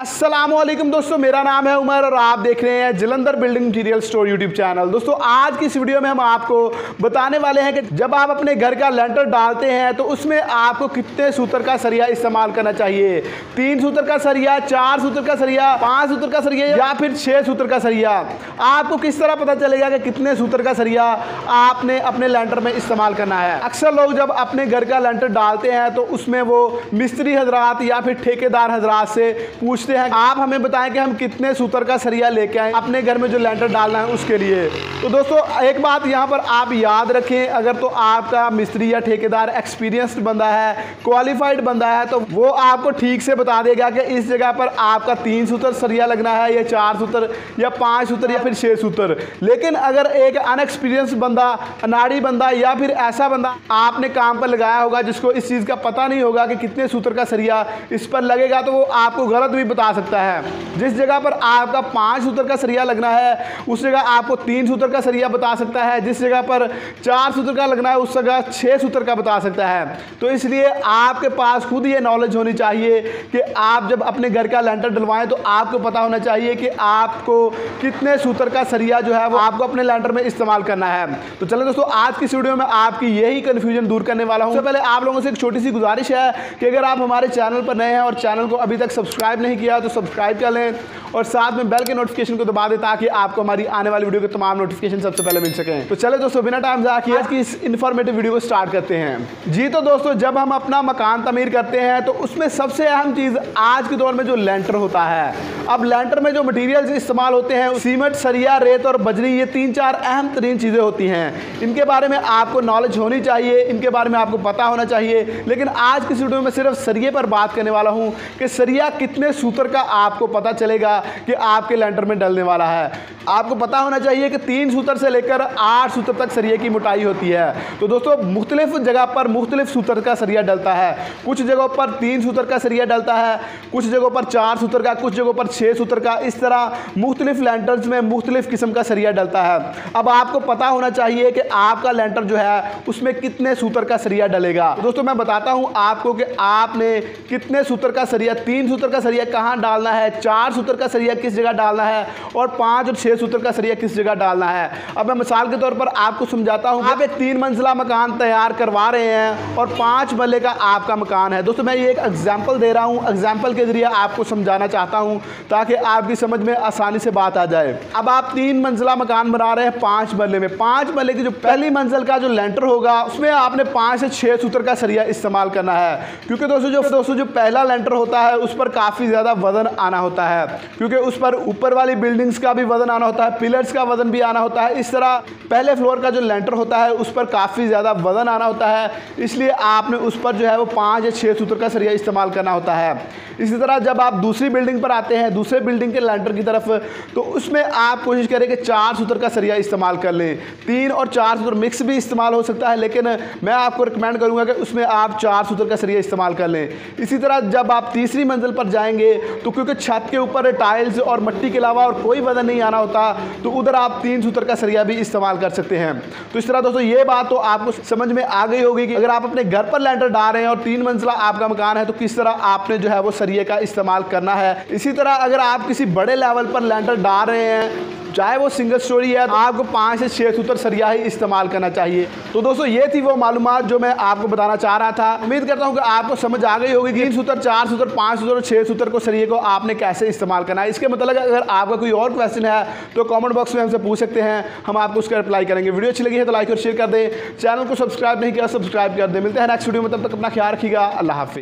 अस्सलामुअलैकुम दोस्तों, मेरा नाम है उमर और आप देख रहे हैं Jalandhar building material store YouTube channel. दोस्तों आज की इस वीडियो में हम आपको बताने वाले हैं कि जब आप अपने घर का लेंटर डालते हैं तो उसमें आपको कितने सूतर का सरिया इस्तेमाल करना चाहिए। 3 सूतर का सरिया, 4 सूतर का सरिया, 5 सूतर का सरिया या फिर 6 सूतर का सरिया। आपको किस तरह पता चलेगा कि कितने सूतर का सरिया आपने अपने लेंटर में इस्तेमाल करना है। अक्सर लोग जब अपने घर का लेंटर डालते हैं तो उसमें वो मिस्त्री हजरात या फिर ठेकेदार हजरात से पूछ हैं, आप हमें बताएं कि हम कितने सूतर का सरिया लेके आए अपने घर में जो लेंटर डालना है उसके लिए। तो दोस्तों एक बात यहाँ पर आप याद रखें, अगर तो आपका मिस्त्री या ठेकेदार एक्सपीरियंस्ड बंदा है, क्वालिफाइड बंदा है, तो वो आपको ठीक से बता देगा कि इस जगह पर आपका 3 सूतर सरिया लगना है या 4 सूतर या 5 सूतर या फिर 6 सूतर। लेकिन अगर एक अनएक्सपीरियंस बंदा, अनाड़ी बंदा या फिर ऐसा बंदा आपने काम पर लगाया होगा जिसको इस चीज़ का पता नहीं होगा कि कितने सूतर का सरिया इस पर लगेगा, तो वो आपको गलत भी बता सकता है। जिस जगह पर आपका 5 सूतर का सरिया लगना है उस जगह आपको 3 सूतर का सरिया बता सकता है, जिस जगह पर 4 सूतर का लगना है उस जगह 6 सूतर का बता सकता है। तो इसलिए आपके पास खुद ये नॉलेज होनी चाहिए कि आप जब अपने घर का लेंटर डलवाएं तो आपको पता होना चाहिए कि आपको कितने सूतर का सरिया जो है वो आपको अपने लेंटर में इस्तेमाल करना है। तो चलो दोस्तों आज की इस वीडियो में आपकी यही कन्फ्यूजन दूर करने वाला हूँ। सबसे पहले आप लोगों से एक छोटी सी गुजारिश है कि अगर आप हमारे चैनल पर नए हैं और चैनल को अभी तक सब्सक्राइब नहीं किया तो सब्सक्राइब कर लें और साथ में बेल के नोटिफिकेशन को दबा दें ताकि आपको हमारी आने वाली वीडियो के तमाम नोटिफिकेशन सबसे पहले मिल सकें। तो चले दोस्तों बिना टाइम ज़ाया किए आज की इस इन्फॉर्मेटिव वीडियो को स्टार्ट करते हैं। जी तो दोस्तों जब हम अपना मकान तमीर करते हैं तो उसमें सबसे अहम चीज़ आज के दौर में जो लेंटर होता है। अब लेंटर में जो मटीरियल इस्तेमाल होते हैं, सीमेंट, सरिया, रेत और बजरी, ये 3-4 अहम तरीन चीज़ें होती हैं। इनके बारे में आपको नॉलेज होनी चाहिए, इनके बारे में आपको पता होना चाहिए। लेकिन आज की इस वीडियो में सिर्फ सरिये पर बात करने वाला हूँ कि सरिया कितने सूतर का आपको पता चलेगा कि आपके लेंटर में डलने वाला है। आपको पता होना चाहिए कि 3 सूतर से लेकर 8 सूतर तक सरिये की मोटाई होती है। तो दोस्तों मुख्तलिफ जगह पर मुख्तलिफ सूतर का सरिया डलता है। कुछ जगहों पर 3 सूतर का सरिया डलता है, कुछ जगहों पर 4 सूतर का, कुछ जगहों पर 6 सूतर का। इस तरह मुख्तलिफ लेंटर्स में मुख्तलिफ किस्म का सरिया डलता है। अब आपको पता होना चाहिए कि आपका लेंटर जो है उसमें कितने सूतर का सरिया डलेगा। दोस्तों मैं बताता हूँ आपको कि आपने कितने सूतर का सरिया, 3 सूतर का सरिया कहाँ डालना है, 4 सूतर का सरिया किस जगह डालना है और 5 और 6 सूतर का सरिया किस जगह डालना है। अब मैं मिसाल के तौर पर आपको समझाता हूँ। आप एक 3 मंजिला मकान तैयार करवा रहे हैं और 5 मरले का आपका मकान है। दोस्तों मैं ये एक एग्जाम्पल दे रहा हूँ, एग्जाम्पल के जरिए आपको समझाना चाहता हूँ ताकि आपकी समझ में आसानी से बात आ जाए। अब आप 3 मंजिला मकान बना रहे हैं 5 मरले में। 5 मरले की जो पहली मंजिल का जो लेंटर होगा उसमें आपने 5 से 6 सूतर का सरिया इस्तेमाल करना है, क्योंकि दोस्तों जो पहला लेंटर होता है उस पर काफ़ी ज़्यादा वजन आना होता है, क्योंकि उस पर ऊपर वाली बिल्डिंग्स का भी वजन आना होता है, पिलर्स का वजन भी आना होता है। इस तरह पहले फ्लोर का जो लेंटर होता है उस पर काफ़ी ज़्यादा वजन आना होता है, इसलिए आपने उस पर जो है वो 5 या 6 सूत्र का सरिया इस्तेमाल करना होता है। इसी तरह जब आप दूसरी बिल्डिंग पर आते हैं, दूसरे बिल्डिंग के लेंटर की तरफ, तो उसमें आप कोशिश करें कि 4 सूत्र का सरिया इस्तेमाल कर लें। 3 और 4 सूत्र मिक्स भी इस्तेमाल हो सकता है, लेकिन मैं आपको रिकमेंड करूँगा कि उसमें आप 4 सूत्र का सरिया इस्तेमाल कर लें। इसी तरह जब आप तीसरी मंजिल पर जाएंगे तो क्योंकि छत के ऊपर टाइल्स और मट्टी के अलावा और कोई वजन नहीं आना होता, तो उधर आप 3 सूत्र का सरिया भी इस्तेमाल कर सकते हैं। तो इस तरह दोस्तों ये बात तो आपको समझ में आ गई होगी कि अगर आप अपने घर पर लेंटर डाल रहे हैं और 3 मंजिला आपका मकान है तो किस तरह आपने जो है वो सरिये का इस्तेमाल करना है। इसी तरह अगर आप किसी बड़े लेवल पर लेंटर डाल रहे हैं, चाहे वो सिंगल स्टोरी है, तो आपको 5 से 6 सूतर सरिया ही इस्तेमाल करना चाहिए। तो दोस्तों ये थी वो मालूमात जो मैं आपको बताना चाह रहा था। उम्मीद करता हूँ कि आपको समझ आ गई होगी कि 3 सूतर 4 सूतर 5 सूतर और 6 सूतर को सरिये को आपने कैसे इस्तेमाल करना है। इसके मतलब अगर आपका कोई और क्वेश्चन है तो कमेंट बॉक्स में हमसे पूछ सकते हैं, हम आपको उसका रिप्लाई करेंगे। वीडियो अच्छी लगी है तो लाइक और शेयर कर दें, चैनल को सब्सक्राइब नहीं किया सब्सक्राइब कर दें। मिलते हैं नेक्स्ट वीडियो में, तब तक अपना ख्याल रखिएगा। अल्लाह हाफिज़।